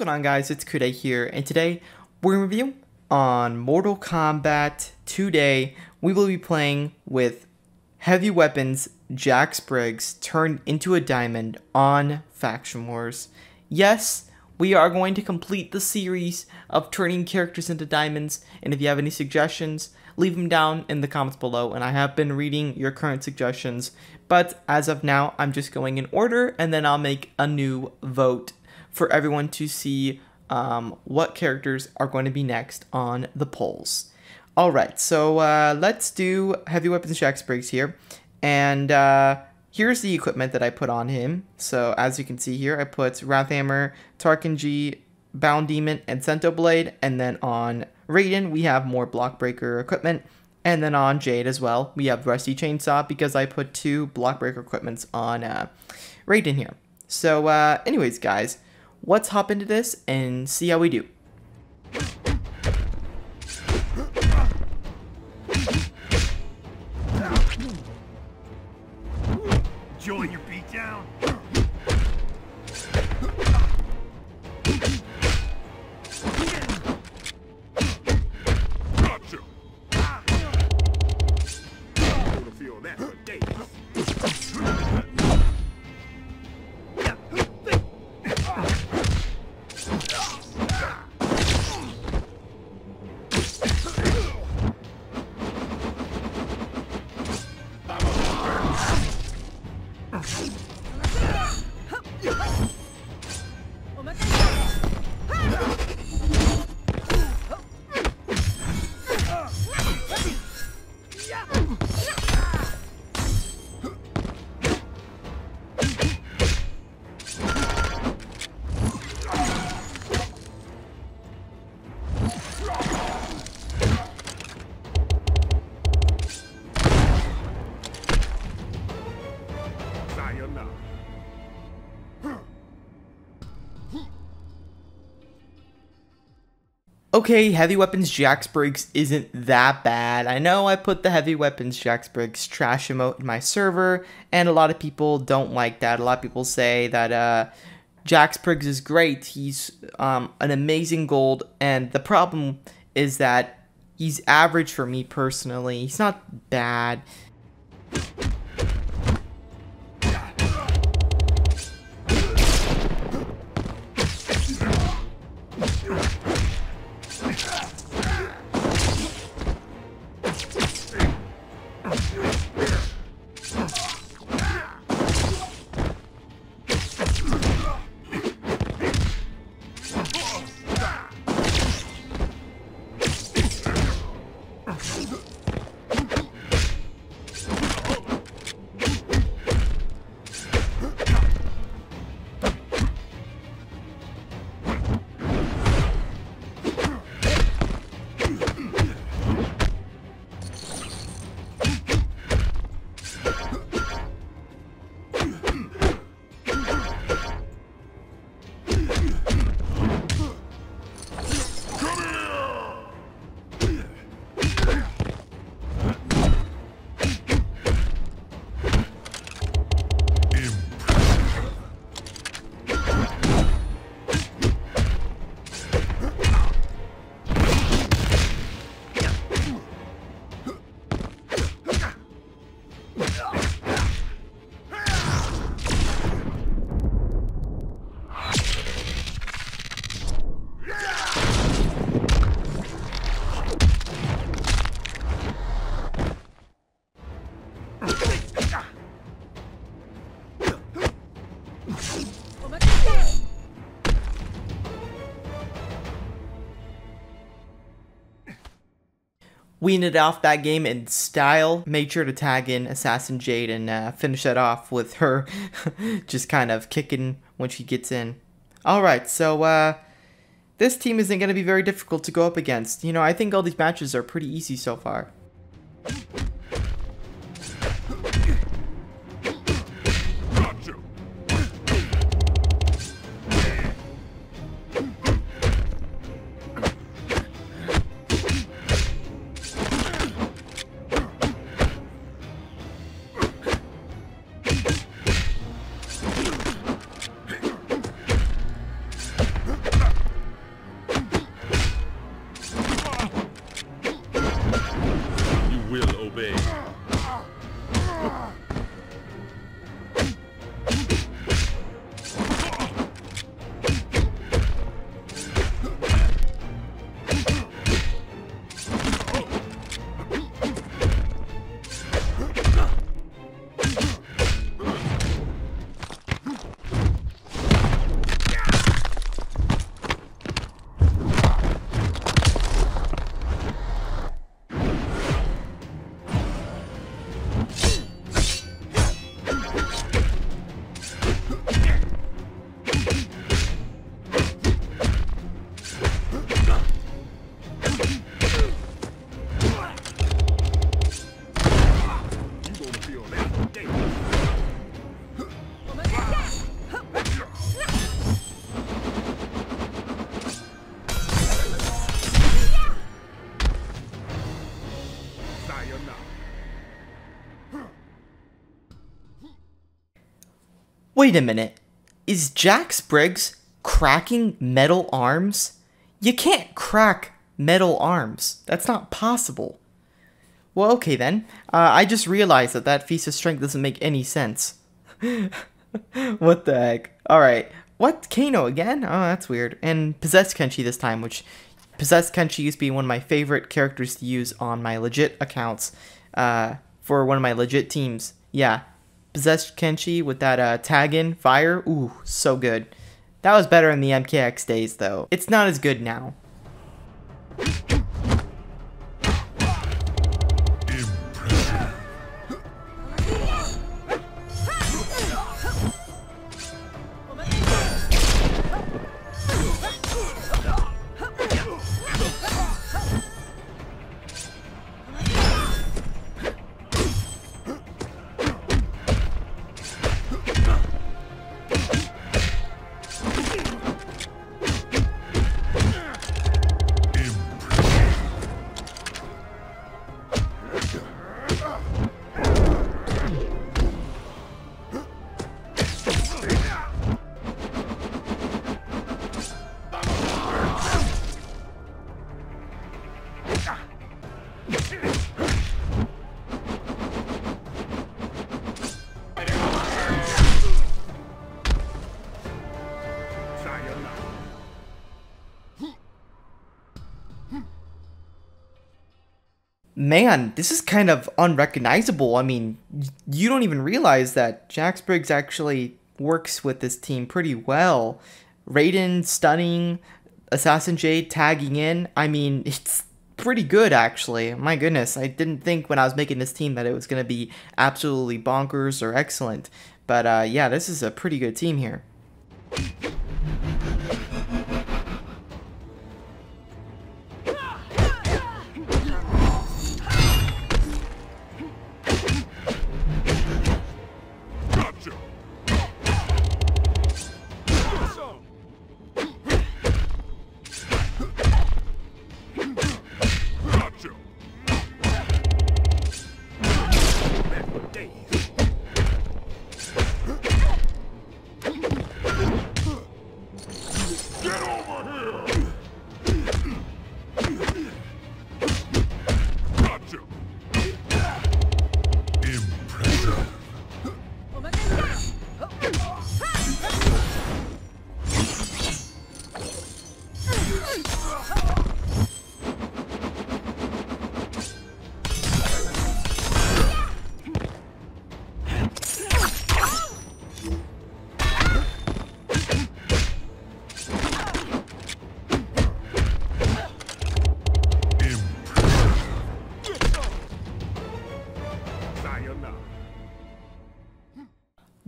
What's going on, guys? It's Cuday here, and today we're going to review on Mortal Kombat. Today we will be playing with heavy weapons Jax Briggs turned into a diamond on Faction Wars. Yes, we are going to complete the series of turning characters into diamonds, and if you have any suggestions, leave them down in the comments below, and I have been reading your current suggestions, but as of now I'm just going in order, and then I'll make a new vote for everyone to see what characters are going to be next on the polls. Alright, so let's do heavy weapons Jax Briggs here, and here's the equipment that I put on him. So as you can see here, I put Wrath Hammer, Tarkin G, Bound Demon, and Cento Blade, and then on Raiden we have more block breaker equipment, and then on Jade as well we have Rusty Chainsaw, because I put two block breaker equipments on Raiden here. So anyways, guys, let's hop into this and see how we do. Join your beat down. Gotcha. I'm gonna feel that for days. Okay, heavy weapons Jax Briggs isn't that bad. I know I put the heavy weapons Jax Briggs trash emote in my server, and a lot of people don't like that. A lot of people say that Jax Briggs is great. He's an amazing gold, and the problem is that he's average for me personally. He's not bad. We ended off that game in style. Made sure to tag in Assassin Jade and finish that off with her just kind of kicking when she gets in. Alright, so this team isn't going to be very difficult to go up against. You know, I think all these matches are pretty easy so far. Wait a minute. Is Jax Briggs cracking metal arms? You can't crack metal arms. That's not possible. Well, okay then. I just realized that that Feast of Strength doesn't make any sense. What the heck? Alright. What? Kano again? Oh, that's weird. And Possessed Kenshi this time, which... Possessed Kenshi used to be one of my favorite characters to use on my legit accounts. For one of my legit teams. Yeah. Possessed Kenshi with that tag in, fire. Ooh, so good. That was better in the MKX days, though. It's not as good now. Man, this is kind of unrecognizable. I mean, you don't even realize that Jax Briggs actually works with this team pretty well. Raiden stunning, Assassin Jade tagging in. I mean, it's pretty good, actually. My goodness, I didn't think when I was making this team that it was going to be absolutely bonkers or excellent. But yeah, this is a pretty good team here.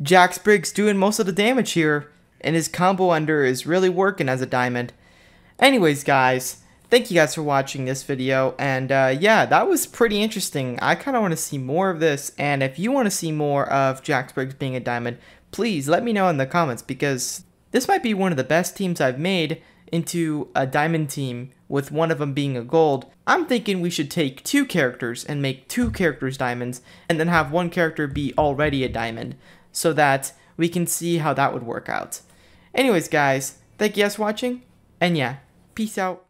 Jax Briggs doing most of the damage here, and his combo ender is really working as a diamond. Anyways, guys, thank you guys for watching this video, and yeah, that was pretty interesting. I kind of want to see more of this, and if you want to see more of Jax Briggs being a diamond, please let me know in the comments, because this might be one of the best teams I've made into a diamond team, with one of them being a gold. I'm thinking we should take two characters and make two characters diamonds, and then have one character be already a diamond, so that we can see how that would work out. Anyways, guys, thank you guys for watching, and yeah, peace out.